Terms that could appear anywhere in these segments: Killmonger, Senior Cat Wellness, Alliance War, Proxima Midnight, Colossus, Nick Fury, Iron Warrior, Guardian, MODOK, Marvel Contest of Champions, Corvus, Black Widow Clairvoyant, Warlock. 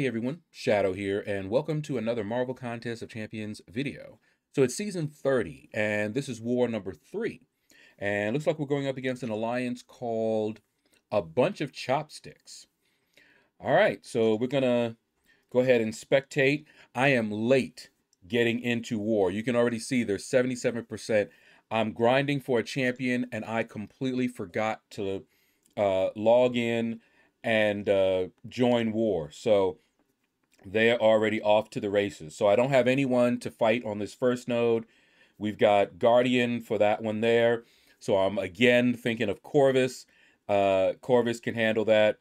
Hey everyone, Shadow here, and welcome to another Marvel Contest of Champions video. So it's season 30, and this is war number 3. And it looks like we're going up against an alliance called A Bunch of Chopsticks. All right, so we're gonna go ahead and spectate. I am late getting into war. You can already see there's 77%. I'm grinding for a champion, and I completely forgot to log in and join war. So they are already off to the races. So I don't have anyone to fight on this first node. We've got Guardian for that one there. So I'm again thinking of Corvus. Corvus can handle that.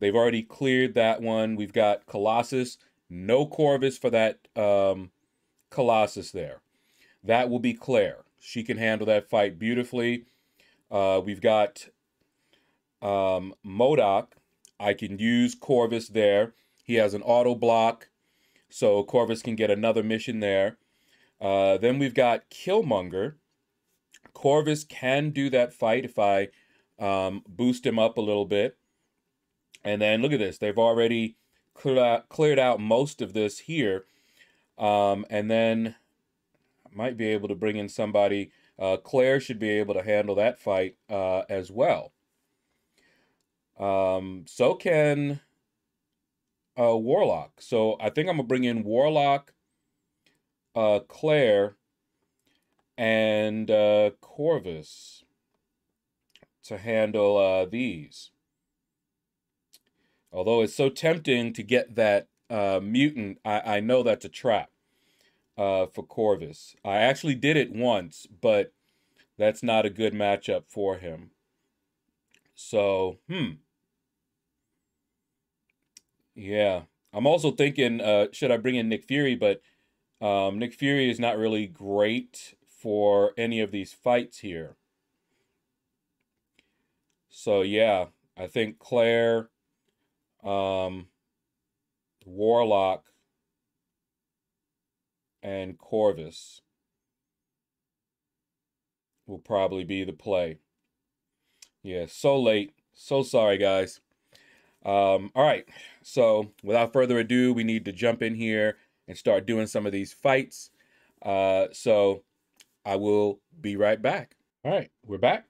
They've already cleared that one. We've got Colossus. No Corvus for that Colossus there. That will be Claire. She can handle that fight beautifully. We've got MODOK. I can use Corvus there. He has an auto block, so Corvus can get another mission there. Then we've got Killmonger. Corvus can do that fight if I boost him up a little bit. And then look at this. They've already cleared out most of this here. And then I might be able to bring in somebody. Claire should be able to handle that fight as well. So can Warlock. So I think I'm gonna bring in Warlock, Claire, and Corvus to handle these. Although it's so tempting to get that mutant, I know that's a trap for Corvus. I actually did it once, but that's not a good matchup for him. So, yeah, I'm also thinking, should I bring in Nick Fury? But Nick Fury is not really great for any of these fights here. So, yeah, I think Claire, Warlock, and Corvus will probably be the play. Yeah, so late. So sorry, guys. All right, so without further ado, we need to jump in here and start doing some of these fights. So I will be right back. All right, we're back,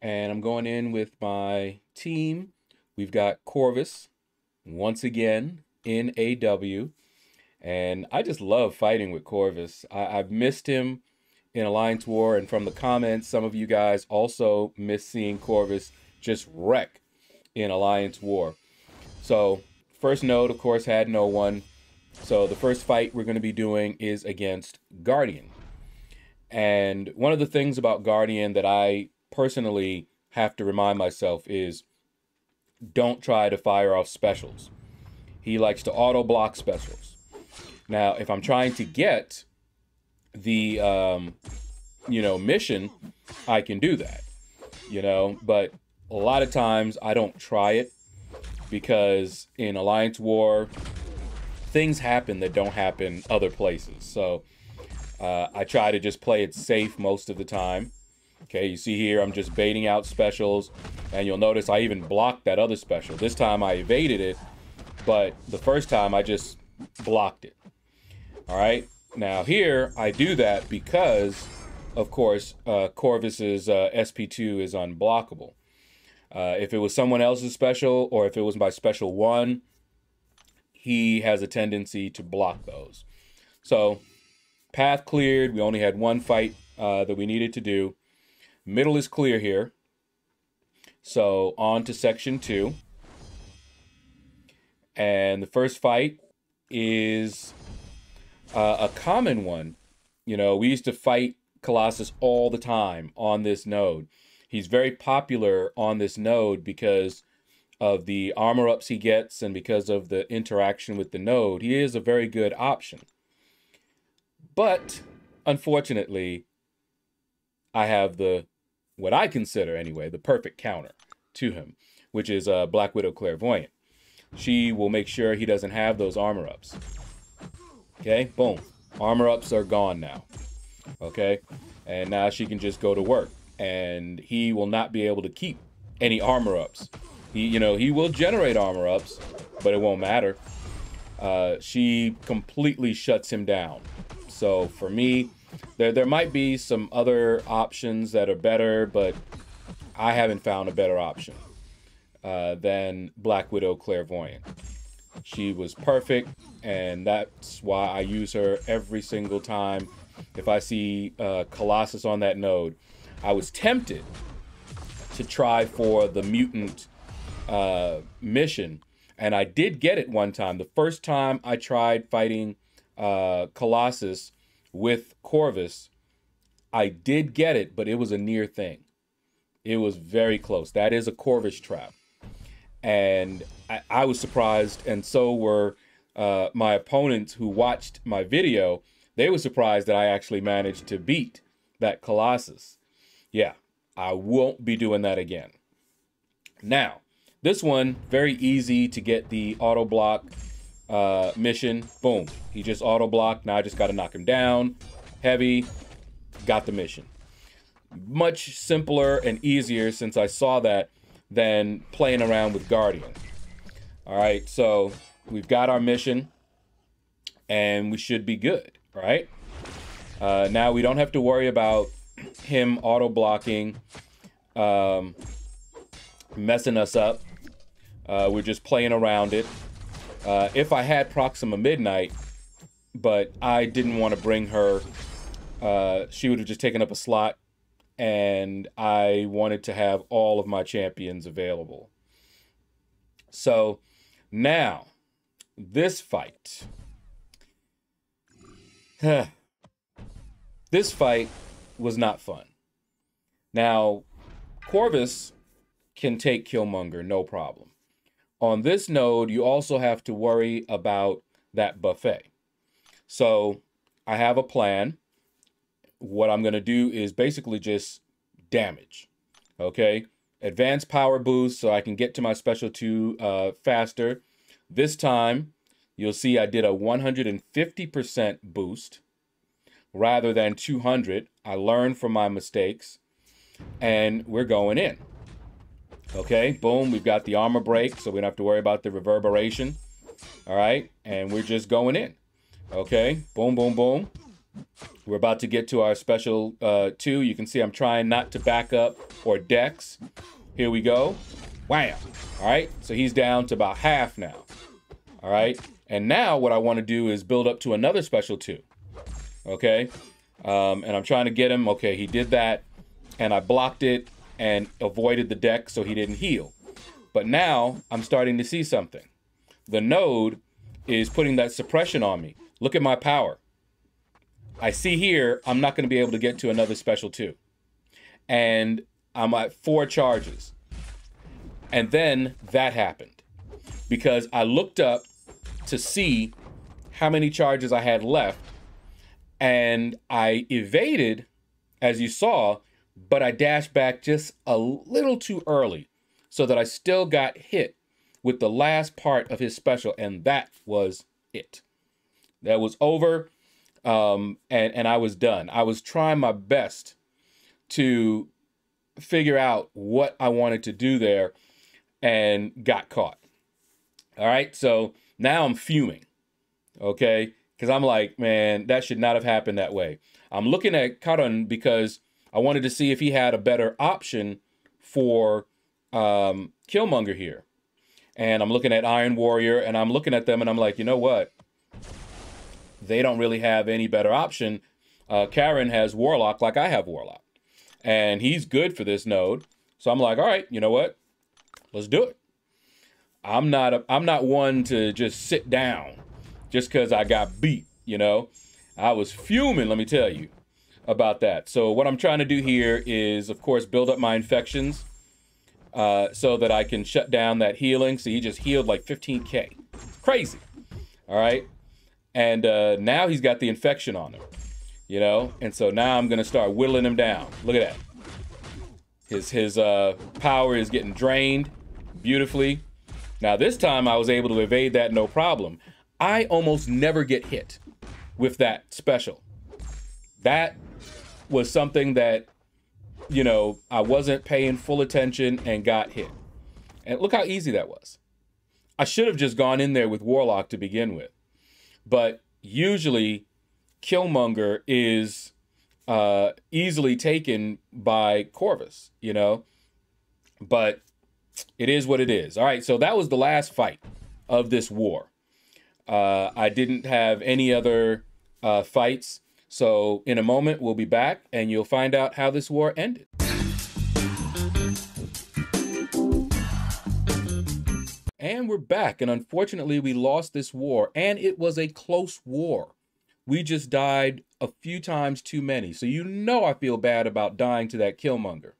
and I'm going in with my team. We've got Corvus, once again, in AW, and I just love fighting with Corvus. I've missed him in Alliance War, and from the comments, some of you guys also miss seeing Corvus just wreck in Alliance War. So first node, of course, had no one. So the first fight we're going to be doing is against Guardian. And one of the things about Guardian that I personally have to remind myself is don't try to fire off specials. He likes to auto block specials. Now, if I'm trying to get the, you know, mission, I can do that, you know, but a lot of times I don't try it because in Alliance War, things happen that don't happen other places. So I try to just play it safe most of the time. Okay, you see here, I'm just baiting out specials, and you'll notice I even blocked that other special. This time I evaded it, but the first time I just blocked it. All right, now here I do that because, of course, Corvus's SP2 is unblockable. If it was someone else's special, or if it was my special one, he has a tendency to block those. So, path cleared. We only had one fight that we needed to do. Middle is clear here. So, on to section 2. And the first fight is a common one. You know, we used to fight Colossus all the time on this node. He's very popular on this node because of the armor ups he gets and because of the interaction with the node. He is a very good option. But unfortunately, I have the, what I consider anyway, the perfect counter to him, which is Black Widow Clairvoyant. She will make sure he doesn't have those armor ups. Okay, boom. Armor ups are gone now. Okay, and now she can just go to work. And he will not be able to keep any armor ups. He will generate armor ups, but it won't matter. she completely shuts him down. So for me, there might be some other options that are better, but I haven't found a better option than Black Widow Clairvoyant. She was perfect, and that's why I use her every single time. If I see Colossus on that node, I was tempted to try for the mutant mission, and I did get it one time. The first time I tried fighting Colossus with Corvus, I did get it, but it was a near thing. It was very close. That is a Corvus trap. And I was surprised, and so were my opponents who watched my video. They were surprised that I actually managed to beat that Colossus. Yeah, I won't be doing that again. Now, this one, very easy to get the auto block mission. Boom, he just auto blocked. Now I just got to knock him down. Heavy, got the mission. Much simpler and easier since I saw that than playing around with Guardian. All right, so we've got our mission and we should be good, right? Now we don't have to worry about him auto blocking, messing us up. We're just playing around it. If I had Proxima Midnight, but I didn't want to bring her, she would have just taken up a slot, and I wanted to have all of my champions available. So now, this fight. This fight was not fun. Now, Corvus can take Killmonger, no problem. On this node, you also have to worry about that buffet. So I have a plan. What I'm going to do is basically just damage, okay? Advanced power boost so I can get to my special 2 faster. This time, you'll see I did a 150% boost rather than 200. I learned from my mistakes, and we're going in. Okay, boom, we've got the armor break, so we don't have to worry about the reverberation. All right, and we're just going in. Okay, boom, boom, boom. We're about to get to our special 2. You can see I'm trying not to back up or dex. Here we go. Wham. All right. So he's down to about half now. All right. And now what I want to do is build up to another special 2. Okay. And I'm trying to get him. Okay. He did that. And I blocked it and avoided the dex so he didn't heal. But now I'm starting to see something. The node is putting that suppression on me. Look at my power. I see here, I'm not going to be able to get to another special 2. And I'm at 4 charges. And then that happened. Because I looked up to see how many charges I had left. And I evaded, as you saw, but I dashed back just a little too early. So that I still got hit with the last part of his special. And that was it. That was over. And I was done. I was trying my best to figure out what I wanted to do there and got caught. All right, so now I'm fuming, okay? Because I'm like, man, that should not have happened that way. I'm looking at Karan because I wanted to see if he had a better option for Killmonger here. And I'm looking at Iron Warrior, and I'm looking at them, and I'm like, you know what? They don't really have any better option. Karen has Warlock like I have Warlock. And he's good for this node. So I'm like, all right, you know what? Let's do it. I'm not one to just sit down just because I got beat, you know? I was fuming, let me tell you, about that. So what I'm trying to do here is, of course, build up my infections so that I can shut down that healing. So he just healed like 15K. It's crazy. All right? And now he's got the infection on him, you know? And so now I'm going to start whittling him down. Look at that. His power is getting drained beautifully. Now this time I was able to evade that no problem. I almost never get hit with that special. That was something that, you know, I wasn't paying full attention and got hit. And look how easy that was. I should have just gone in there with Warlock to begin with. But usually Killmonger is easily taken by Corvus, you know, but it is what it is. All right, so that was the last fight of this war. I didn't have any other fights. So in a moment, we'll be back and you'll find out how this war ended. And we're back. And unfortunately, we lost this war. And it was a close war. We just died a few times too many. So you know I feel bad about dying to that Killmonger.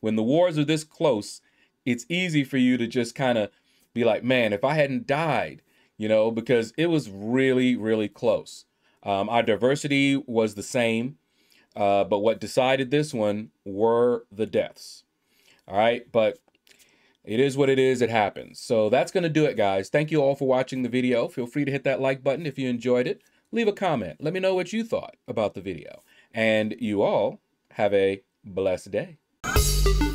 When the wars are this close, it's easy for you to just kind of be like, man, if I hadn't died, you know, because it was really, really close. Our diversity was the same, but what decided this one were the deaths. All right, but it is what it is, it happens. So that's gonna do it, guys. Thank you all for watching the video. Feel free to hit that like button if you enjoyed it. Leave a comment, let me know what you thought about the video. And you all have a blessed day.